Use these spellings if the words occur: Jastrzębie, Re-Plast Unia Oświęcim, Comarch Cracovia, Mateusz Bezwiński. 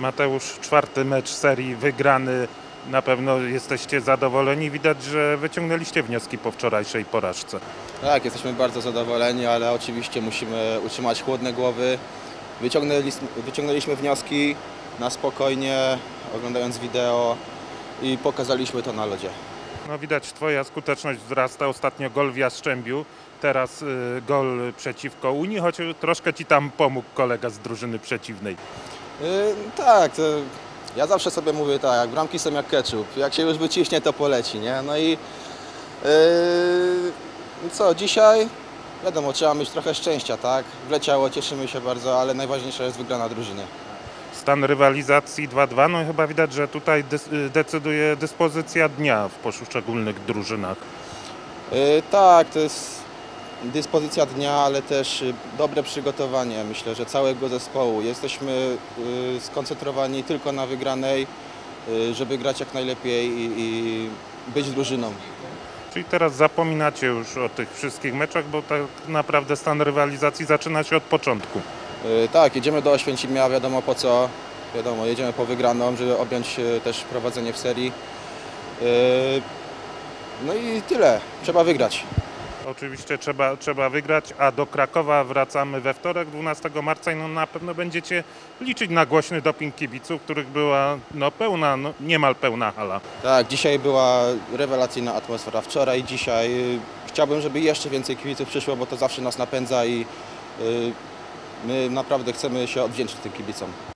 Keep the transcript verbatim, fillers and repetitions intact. Mateusz, czwarty mecz serii wygrany. Na pewno jesteście zadowoleni. Widać, że wyciągnęliście wnioski po wczorajszej porażce. Tak, jesteśmy bardzo zadowoleni, ale oczywiście musimy utrzymać chłodne głowy. Wyciągnęliśmy, wyciągnęliśmy wnioski na spokojnie, oglądając wideo i pokazaliśmy to na lodzie. No, widać, twoja skuteczność wzrasta. Ostatnio gol w Jastrzębiu, teraz y, gol przeciwko Unii, choć troszkę ci tam pomógł kolega z drużyny przeciwnej. Y, tak, to ja zawsze sobie mówię tak, bramki są jak ketchup, jak się już wyciśnie, to poleci, nie? No i yy, co, dzisiaj wiadomo, trzeba mieć trochę szczęścia, tak? Wleciało, cieszymy się bardzo, ale najważniejsza jest wygrana drużyny. Stan rywalizacji dwa dwa, no i chyba widać, że tutaj dy- decyduje dyspozycja dnia w poszczególnych drużynach. Yy, tak, to jest dyspozycja dnia, ale też dobre przygotowanie, myślę, że całego zespołu. Jesteśmy skoncentrowani tylko na wygranej, żeby grać jak najlepiej i być drużyną. Czyli teraz zapominacie już o tych wszystkich meczach, bo tak naprawdę stan rywalizacji zaczyna się od początku. Tak, jedziemy do Oświęcimia, wiadomo po co, wiadomo, jedziemy po wygraną, żeby objąć też prowadzenie w serii. No i tyle, trzeba wygrać. Oczywiście trzeba, trzeba wygrać, a do Krakowa wracamy we wtorek, dwunastego marca, i no na pewno będziecie liczyć na głośny doping kibiców, których była no pełna, no niemal pełna hala. Tak, dzisiaj była rewelacyjna atmosfera, wczoraj i dzisiaj. Chciałbym, żeby jeszcze więcej kibiców przyszło, bo to zawsze nas napędza i yy, my naprawdę chcemy się odwdzięczyć tym kibicom.